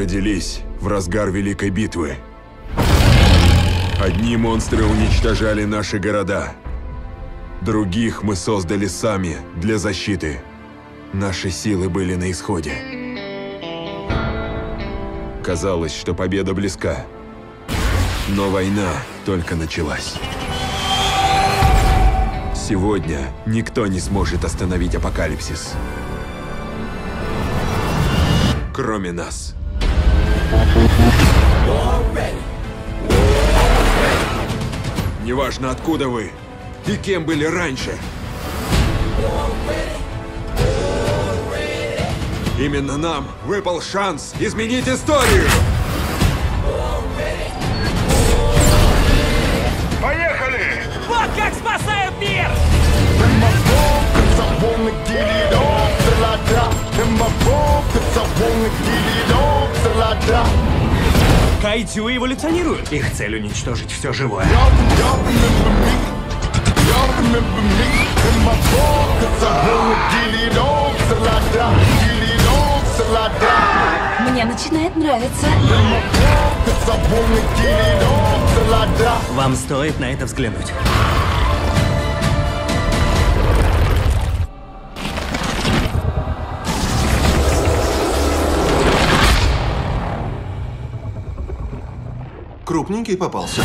родились в разгар Великой битвы. Одни монстры уничтожали наши города. Других мы создали сами для защиты. Наши силы были на исходе. Казалось, что победа близка. Но война только началась. Сегодня никто не сможет остановить апокалипсис. Кроме нас. Неважно, откуда вы и кем были раньше. Именно нам выпал шанс изменить историю. Поехали! Вот как спасают мир! Кайтю эволюционируют. Их цель уничтожить все живое. Мне начинает нравиться. Вам стоит на это взглянуть. Крупненький попался.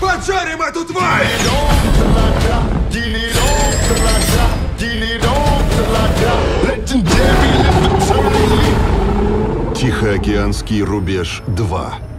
Поджарим эту тварь! Тихоокеанский рубеж 2.